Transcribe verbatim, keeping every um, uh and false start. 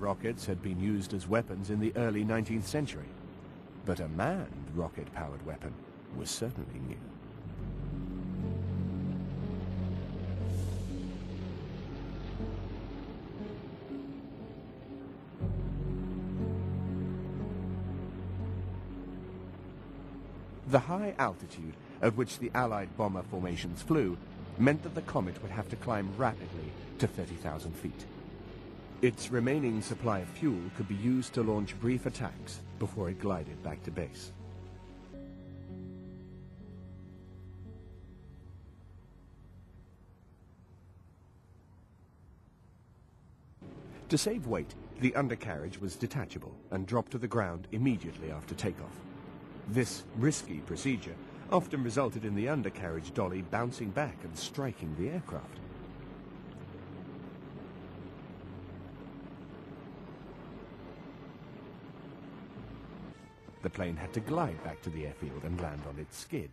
Rockets had been used as weapons in the early nineteenth century, but a manned rocket-powered weapon was certainly new. The high altitude at which the Allied bomber formations flew meant that the Komet would have to climb rapidly to thirty thousand feet. Its remaining supply of fuel could be used to launch brief attacks before it glided back to base. To save weight, the undercarriage was detachable and dropped to the ground immediately after takeoff. This risky procedure often resulted in the undercarriage dolly bouncing back and striking the aircraft. The plane had to glide back to the airfield and land on its skid.